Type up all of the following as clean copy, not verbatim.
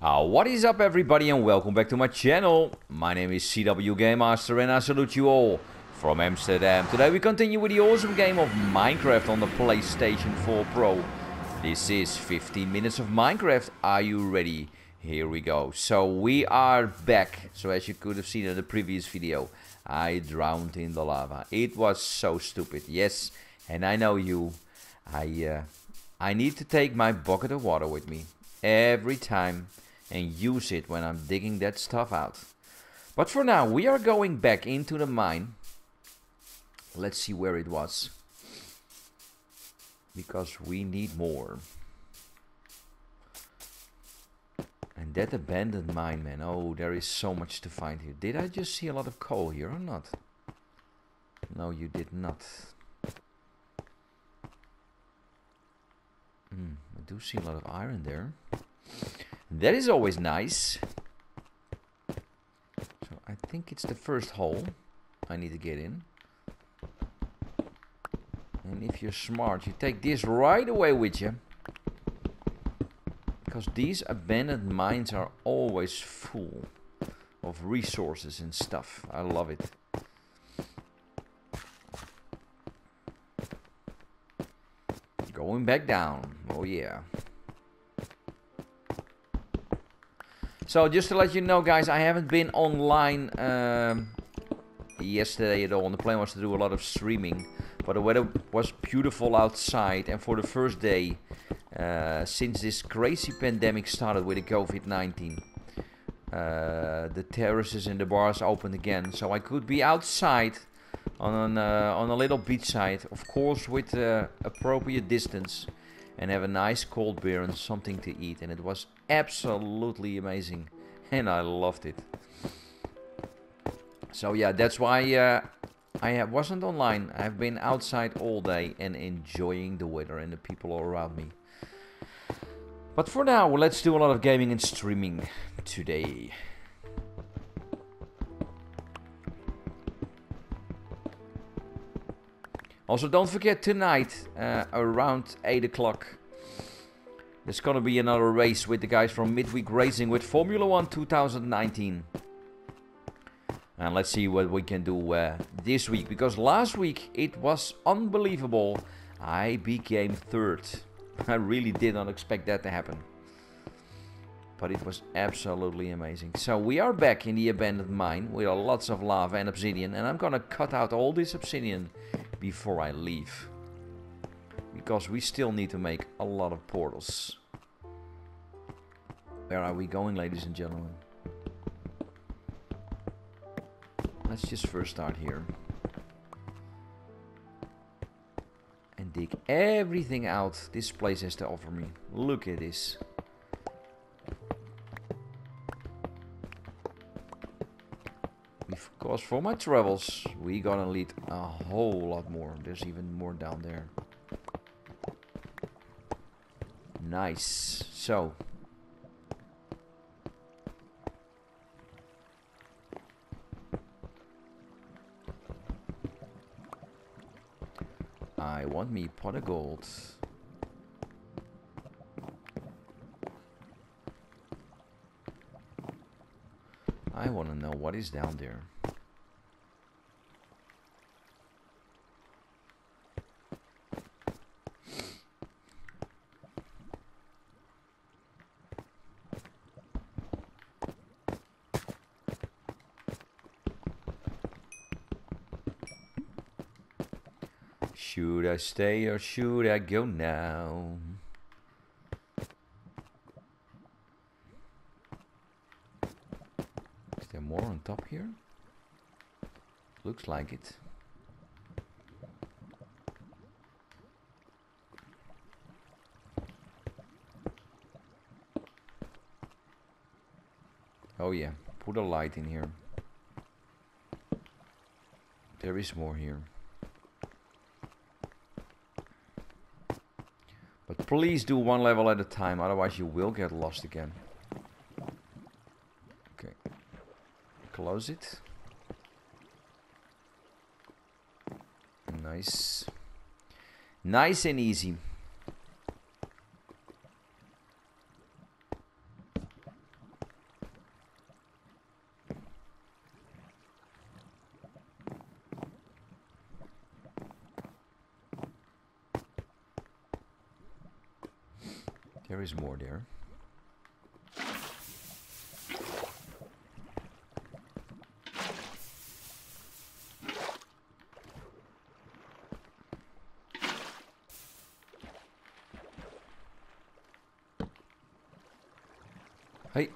What is up, everybody, and welcome back to my channel. My name is ZW Game Master, and I salute you all from Amsterdam. Today we continue with the awesome game of Minecraft on the PlayStation 4 Pro. This is 15 minutes of Minecraft. Are you ready? Here we go. So we are back. So as you could have seen in the previous video, I drowned in the lava. It was so stupid. Yes, and I know you. I need to take my bucket of water with me every time and use it when I'm digging that stuff out. But for now, we are going back into the mine. Let's see where it was, because we need more. And that abandoned mine, man. Oh, there is so much to find here. Did I just see a lot of coal here or not? No, you did not. I do see a lot of iron there. That is always nice. So I think it's the first hole I need to get in. And if you're smart, you take this right away with you, because these abandoned mines are always full of resources and stuff. I love it. Going back down. Oh yeah. So just to let you know, guys, I haven't been online yesterday at all. The plan was to do a lot of streaming, but the weather was beautiful outside, and for the first day since this crazy pandemic started with the COVID-19, the terraces and the bars opened again, so I could be outside on a little beachside, of course with appropriate distance, and have a nice cold beer and something to eat. And it was absolutely amazing, and I loved it. So yeah, that's why I wasn't online. I've been outside all day and enjoying the weather and the people all around me. But for now, let's do a lot of gaming and streaming today. Also, don't forget, tonight around 8 o'clock there's gonna be another race with the guys from Midweek Racing with Formula 1 2019. And let's see what we can do this week, because last week it was unbelievable. I became third. I really did not expect that to happen, but it was absolutely amazing. So we are back in the abandoned mine with lots of lava and obsidian, and I'm gonna cut out all this obsidian before I leave, because we still need to make a lot of portals. Where are we going, ladies and gentlemen? Let's just first start here and dig everything out this place has to offer me. Look at this. Because for my travels, we're gonna need a whole lot more. There's even more down there. Nice. So I want me pot of gold. I want to know what is down there. Should I stay or should I go now? Is there more on top here? Looks like it. Oh yeah, put a light in here. There is more here. Please do one level at a time, otherwise you will get lost again. Okay. Close it. Nice. Nice and easy. There is more there. Hey.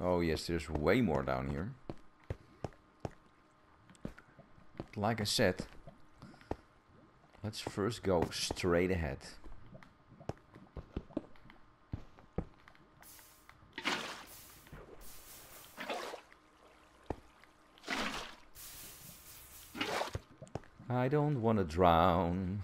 Oh yes, there's way more down here. Like I said, let's first go straight ahead. I don't want to drown.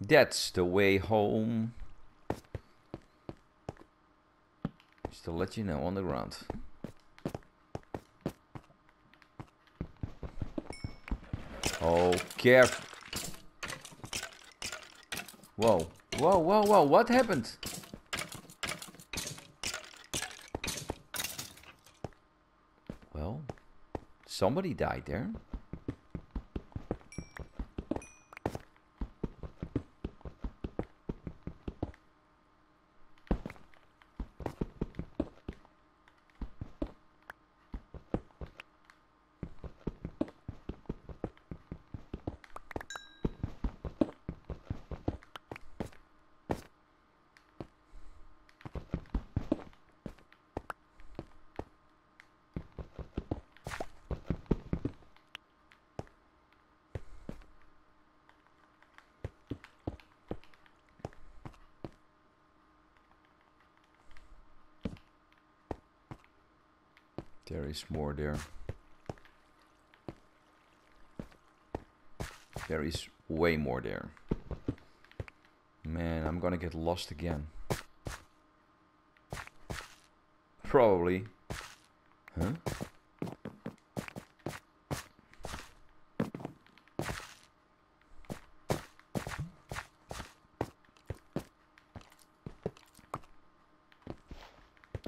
That's the way home. Just to let you know, on the ground. Oh, careful. Whoa, whoa, whoa, whoa, what happened? Well, somebody died there. There is more there. There is way more there. Man, I'm gonna get lost again. Probably. Huh?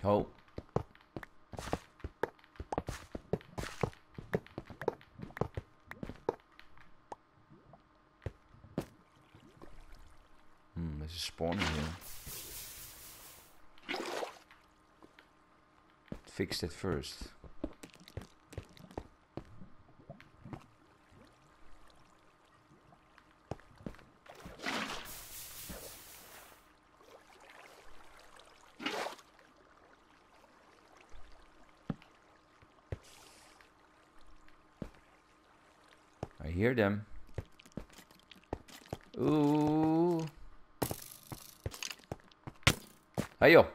Oh. Fixed it first. I hear them. Ooh. Hey yo.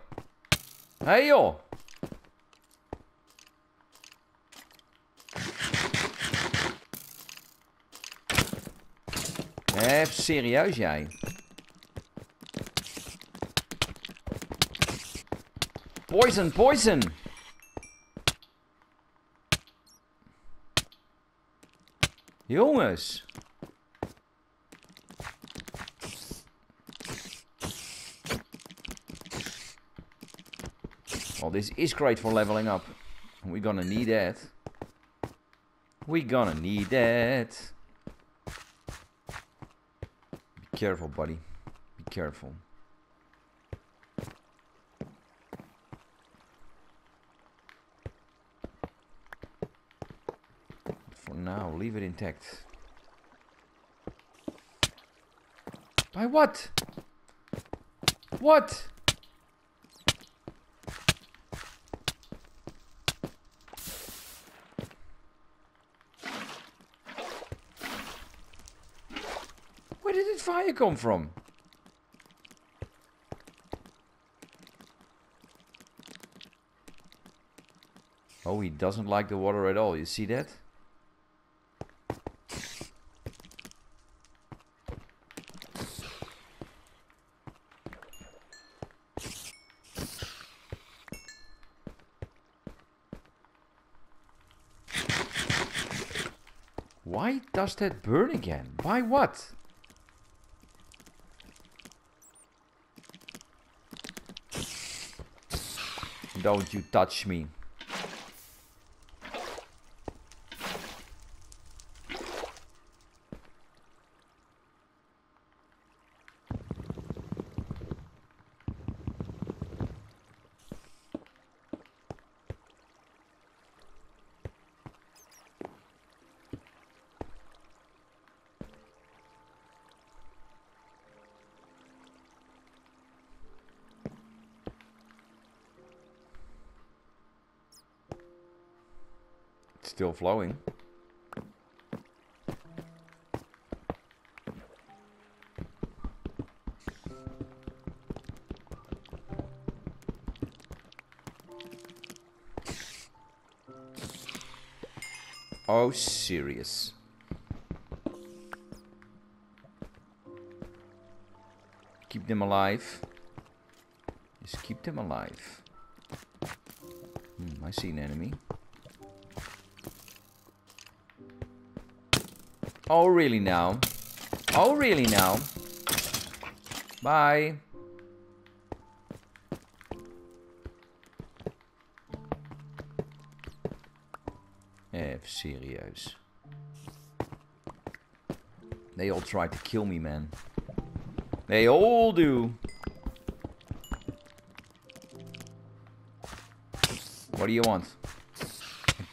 Hey yo. Even serieus jij? Poison, poison! Jongens! Well, this is great for leveling up. We're gonna need that. We're gonna need that. Be careful, buddy. Be careful. For now, leave it intact. By what? What? Where did fire come from? Oh, he doesn't like the water at all. You see that? Why does that burn again? By what? Don't you touch me. Still flowing. Oh, serious. Keep them alive. Just keep them alive. I see an enemy. Oh, really now? Oh, really now? Bye. If serious. They all try to kill me, man. They all do. What do you want?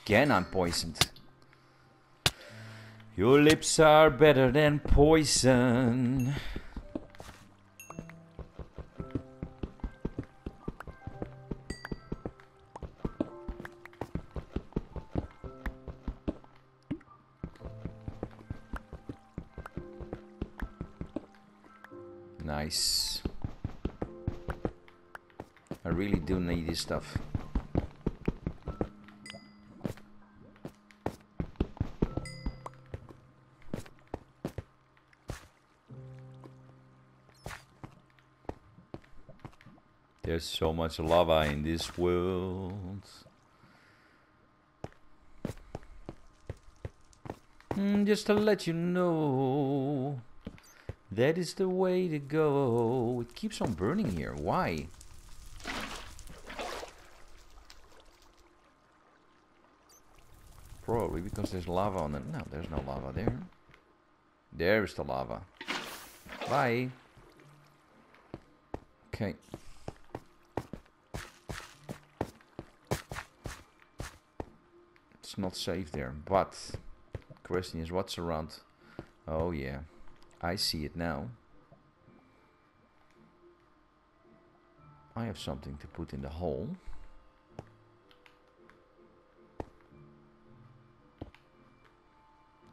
Again, I'm poisoned. Your lips are better than poison. Nice. I really do need this stuff. There's so much lava in this world. Just to let you know, that is the way to go. It keeps on burning here. Why? Probably because there's lava on it. No, there's no lava there. There is the lava. Bye. Okay. Not safe there, but the question is what's around. Oh yeah, I see it now. I have something to put in the hole.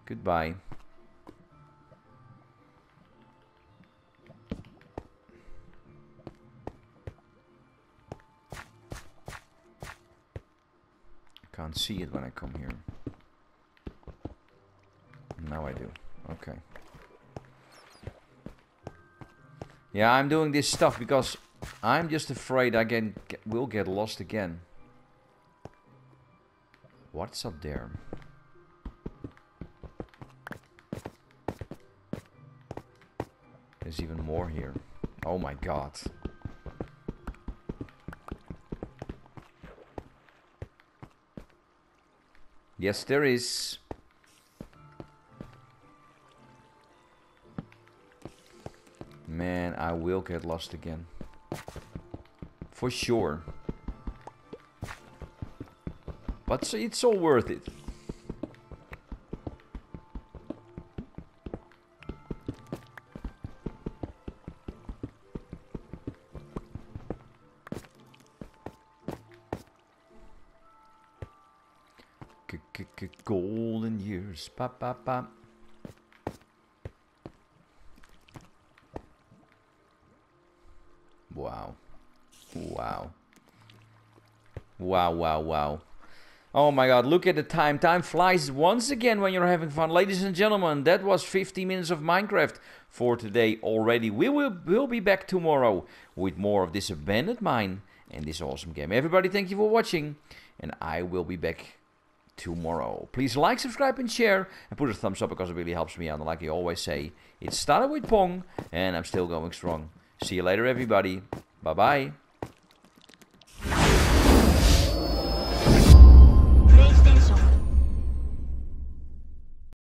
Goodbye. Can't see it when I come here. Now I do. Okay. Yeah, I'm doing this stuff because I'm just afraid I will get lost again. What's up there? There's even more here. Oh my god. Yes, there is. Man, I will get lost again. For sure. But it's all worth it. Golden years. Pop, pop, pop. Wow. Wow. Wow, wow, wow. Oh my god, look at the time. Time flies once again when you're having fun. Ladies and gentlemen, that was 50 minutes of Minecraft for today already. We'll be back tomorrow with more of this abandoned mine and this awesome game. Everybody, thank you for watching. And I will be back tomorrow. Please like, subscribe, and share, and put a thumbs up because it really helps me out. And like I always say, it started with Pong, and I'm still going strong. See you later, everybody. Bye-bye.